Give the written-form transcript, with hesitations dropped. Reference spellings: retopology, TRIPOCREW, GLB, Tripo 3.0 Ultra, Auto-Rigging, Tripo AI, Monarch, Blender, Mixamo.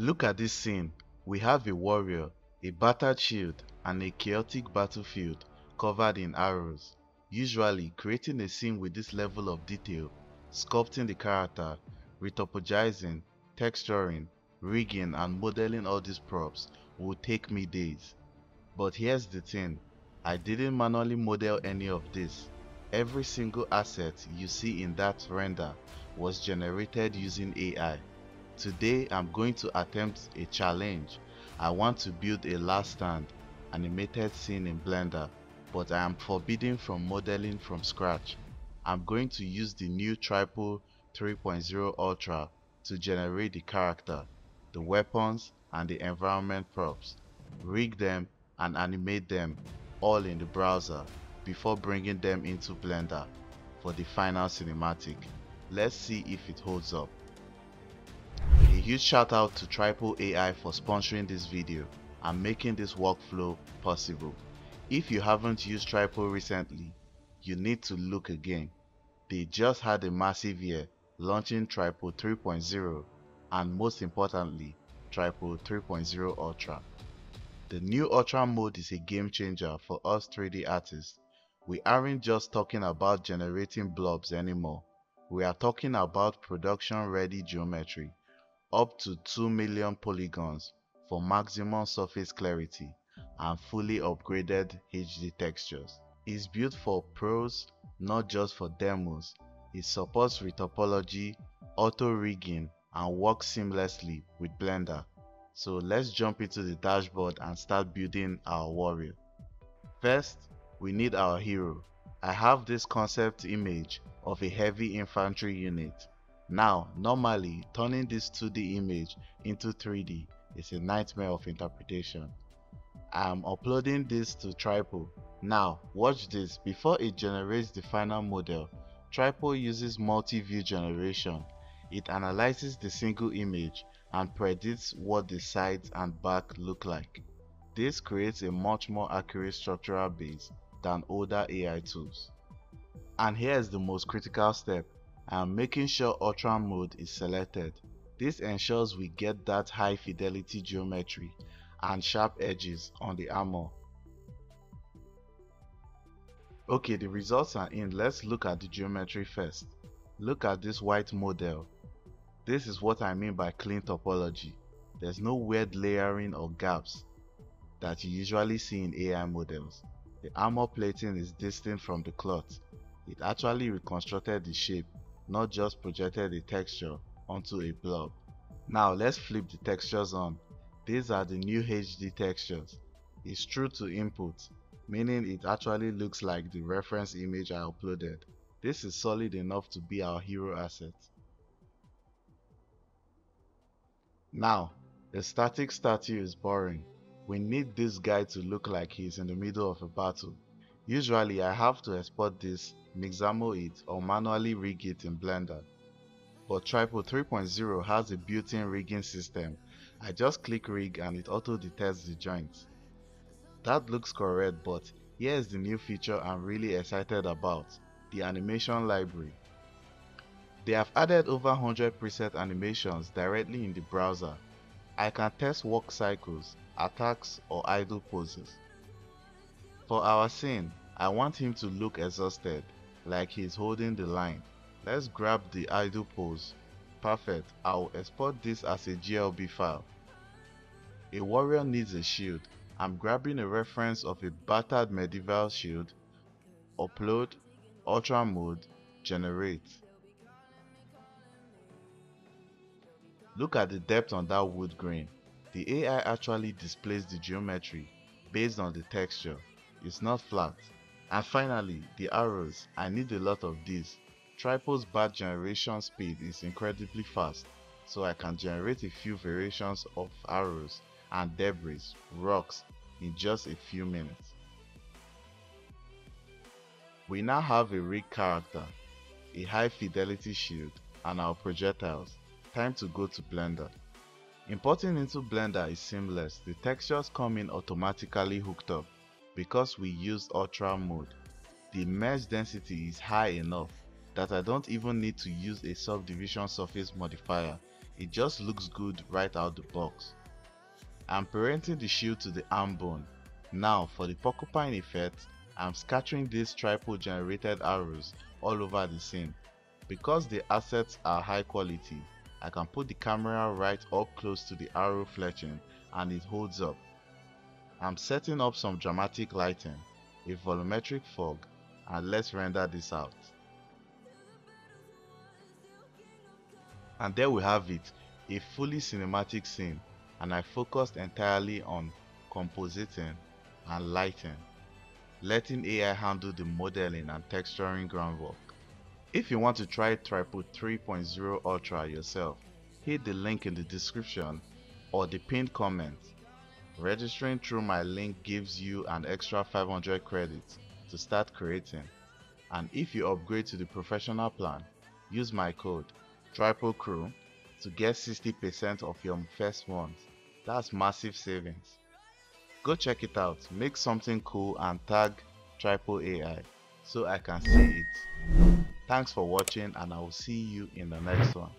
Look at this scene. We have a warrior, a battered shield, and a chaotic battlefield covered in arrows. Usually, creating a scene with this level of detail, sculpting the character, retopologizing, texturing, rigging and modeling all these props would take me days. But here's the thing, I didn't manually model any of this. Every single asset you see in that render was generated using AI. Today I'm going to attempt a challenge. I want to build a last stand animated scene in Blender, but I am forbidden from modeling from scratch. I'm going to use the new Tripo 3.0 Ultra to generate the character, the weapons and the environment props, rig them and animate them all in the browser before bringing them into Blender for the final cinematic. Let's see if it holds up. A huge shout out to Tripo AI for sponsoring this video and making this workflow possible. If you haven't used Tripo recently, you need to look again. They just had a massive year launching Tripo 3.0 and most importantly Tripo 3.0 Ultra. The new Ultra mode is a game changer for us 3D artists. We aren't just talking about generating blobs anymore. We are talking about production ready geometry, up to 2 million polygons for maximum surface clarity and fully upgraded HD textures. It's built for pros, not just for demos. It supports retopology, auto-rigging and works seamlessly with Blender. So let's jump into the dashboard and start building our warrior. First, we need our hero. I have this concept image of a heavy infantry unit. Now, normally turning this 2D image into 3D is a nightmare of interpretation. I'm uploading this to Tripo. Now watch this. Before it generates the final model, Tripo uses multi-view generation. It analyzes the single image and predicts what the sides and back look like. This creates a much more accurate structural base than older AI tools. And here is the most critical step. I am making sure Ultra mode is selected. This ensures we get that high fidelity geometry and sharp edges on the armor. Okay, the results are in. Let's look at the geometry first. Look at this white model. This is what I mean by clean topology. There's no weird layering or gaps that you usually see in AI models. The armor plating is distinct from the cloth. It actually reconstructed the shape, not just projected the texture onto a blob. Now let's flip the textures on. These are the new HD textures. It's true to input, meaning it actually looks like the reference image I uploaded. This is solid enough to be our hero asset. Now, the static statue is boring. We need this guy to look like he's in the middle of a battle. Usually I have to export this, Mixamo it or manually rig it in Blender. But Tripo 3.0 has a built-in rigging system. I just click rig and it auto detects the joints. That looks correct, but here is the new feature I'm really excited about, the animation library. They have added over 100 preset animations directly in the browser. I can test walk cycles, attacks or idle poses. For our scene, I want him to look exhausted, like he's holding the line. Let's grab the idle pose. Perfect. I'll export this as a GLB file. A warrior needs a shield. I'm grabbing a reference of a battered medieval shield, upload, ultra mode, generate. Look at the depth on that wood grain. The AI actually displays the geometry based on the texture. It's not flat. And finally, the arrows. I need a lot of these. Tripo's batch generation speed is incredibly fast, so I can generate a few variations of arrows and debris, rocks in just a few minutes. We now have a rigged character, a high fidelity shield and our projectiles. Time to go to Blender. Importing into Blender is seamless. The textures come in automatically hooked up because we used Ultra mode. The mesh density is high enough that I don't even need to use a subdivision surface modifier it just looks good right out the box. I'm parenting the shield to the arm bone. Now for the porcupine effect, I'm scattering these Tripo generated arrows all over the scene. Because the assets are high quality, I can put the camera right up close to the arrow fletching and it holds up. I'm setting up some dramatic lighting, a volumetric fog, and let's render this out. And there we have it, a fully cinematic scene, and I focused entirely on compositing and lighting, letting AI handle the modeling and texturing groundwork. If you want to try Tripo 3.0 Ultra yourself, hit the link in the description or the pinned comment. Registering through my link gives you an extra 500 credits to start creating. And if you upgrade to the professional plan, use my code TRIPOCREW to get 60% of your first month. That's massive savings. Go check it out, make something cool and tag Tripo AI so I can see it. Thanks for watching and I will see you in the next one.